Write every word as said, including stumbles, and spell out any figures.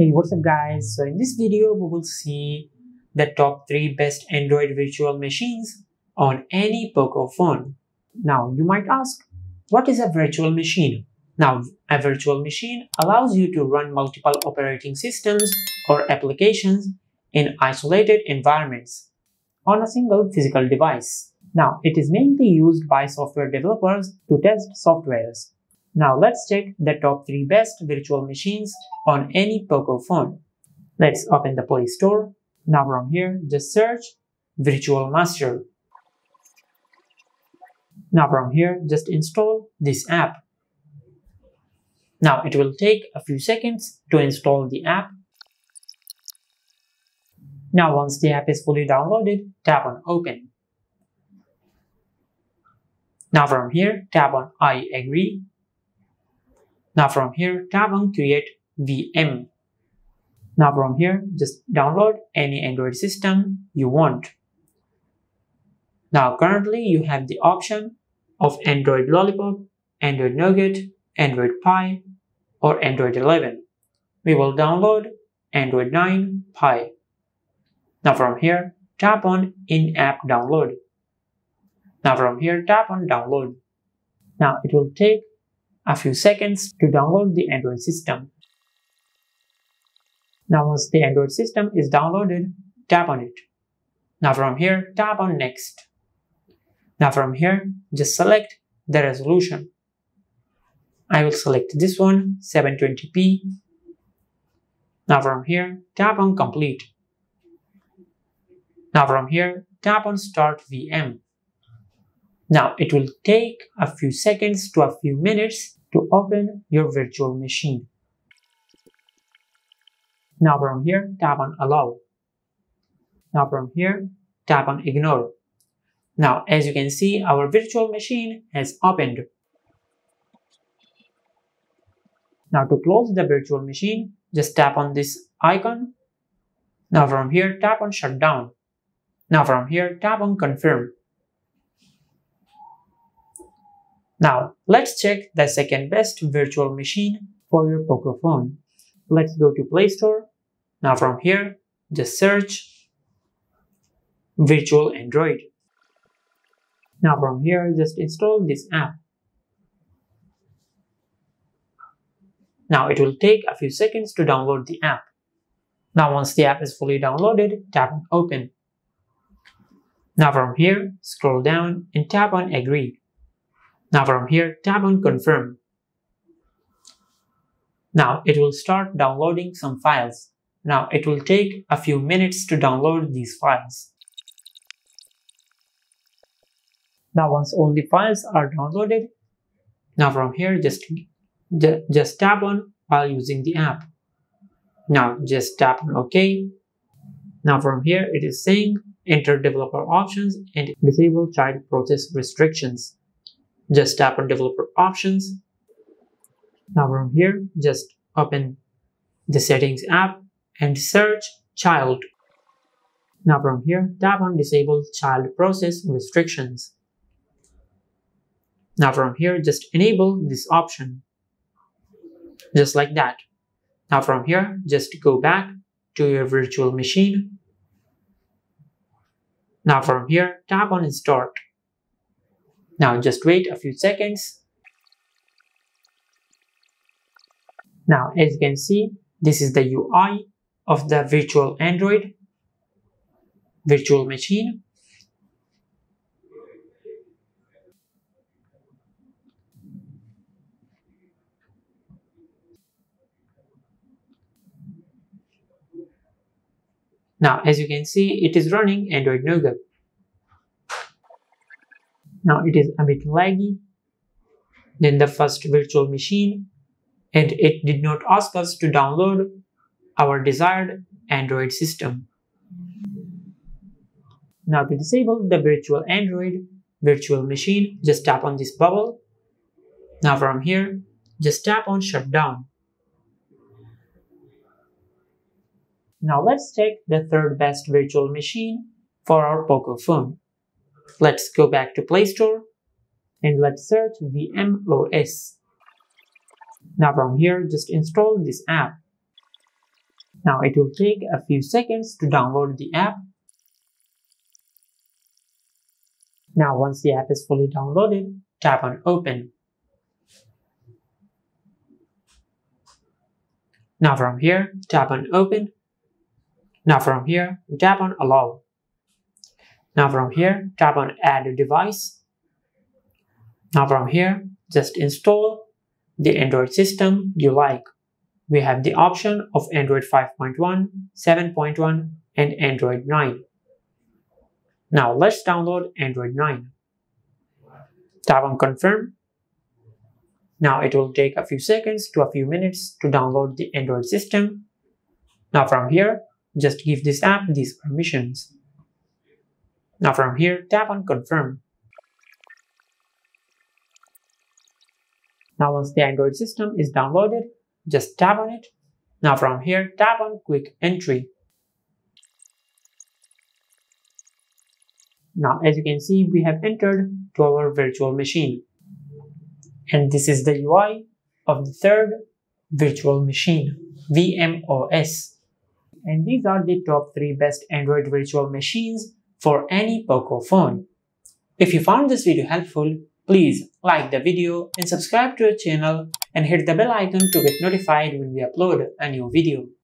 Hey, what's up guys? So in this video, we will see the top three best Android virtual machines on any Poco phone. Now you might ask, what is a virtual machine? Now a virtual machine allows you to run multiple operating systems or applications in isolated environments on a single physical device. Now it is mainly used by software developers to test softwares. Now let's check the top three best virtual machines on any Poco phone. Let's open the Play Store. Now from here, just search Virtual Master. Now from here, just install this app. Now it will take a few seconds to install the app. Now once the app is fully downloaded, tap on Open. Now from here, tap on I agree. Now from here, tap on Create V M. Now from here, just download any Android system you want. Now currently you have the option of Android Lollipop, Android Nougat, Android Pie, or Android eleven. We will download Android nine Pie. Now from here, tap on In-App Download. Now from here, tap on Download. Now it will take a few seconds to download the Android system. Now once the Android system is downloaded, tap on it. Now from here, tap on Next. Now from here, just select the resolution. I will select this one, seven twenty p. Now from here, tap on Complete. Now from here, tap on Start V M. Now it will take a few seconds to a few minutes to open your virtual machine. Now from here, tap on Allow. Now from here, tap on Ignore. Now as you can see, our virtual machine has opened. Now to close the virtual machine, just tap on this icon. Now from here, tap on Shutdown. Now from here, tap on Confirm. Now let's check the second best virtual machine for your Poco phone. Let's go to Play Store. Now from here, just search Virtual Android. Now from here, just install this app. Now it will take a few seconds to download the app. Now once the app is fully downloaded, tap on Open. Now from here, scroll down and tap on Agree. Now from here, tap on Confirm. Now it will start downloading some files. Now it will take a few minutes to download these files. Now once all the files are downloaded, now from here, just, ju just tap on While using the app. Now just tap on OK. Now from here, it is saying Enter developer options and disable child process restrictions. Just tap on Developer Options. Now from here, just open the Settings app and search Child. Now from here, tap on Disable Child Process Restrictions. Now from here, just enable this option. Just like that. Now from here, just go back to your virtual machine. Now from here, tap on Start. Now just wait a few seconds. Now as you can see, this is the U I of the virtual Android virtual machine. Now as you can see, it is running Android Nougat. Now it is a bit laggy than the first virtual machine, and it did not ask us to download our desired Android system. Now to disable the virtual Android virtual machine, just tap on this bubble. Now from here, just tap on Shutdown. Now let's check the third best virtual machine for our Poco phone. Let's go back to Play Store and let's search V M O S. Now from here, just install this app. Now it will take a few seconds to download the app. Now once the app is fully downloaded, tap on Open. Now from here, tap on Open. Now from here, tap on Allow. Now from here, tap on Add a Device. Now from here, just install the Android system you like. We have the option of Android five point one, seven point one, and Android nine. Now let's download Android nine. Tap on Confirm. Now it will take a few seconds to a few minutes to download the Android system. Now from here, just give this app these permissions. Now from here, tap on Confirm. Now once the Android system is downloaded, just tap on it. Now from here, tap on Quick Entry. Now as you can see, we have entered to our virtual machine. And this is the U I of the third virtual machine, V M O S. And these are the top three best Android virtual machines for any Poco phone. If you found this video helpful, please like the video and subscribe to our channel and hit the bell icon to get notified when we upload a new video.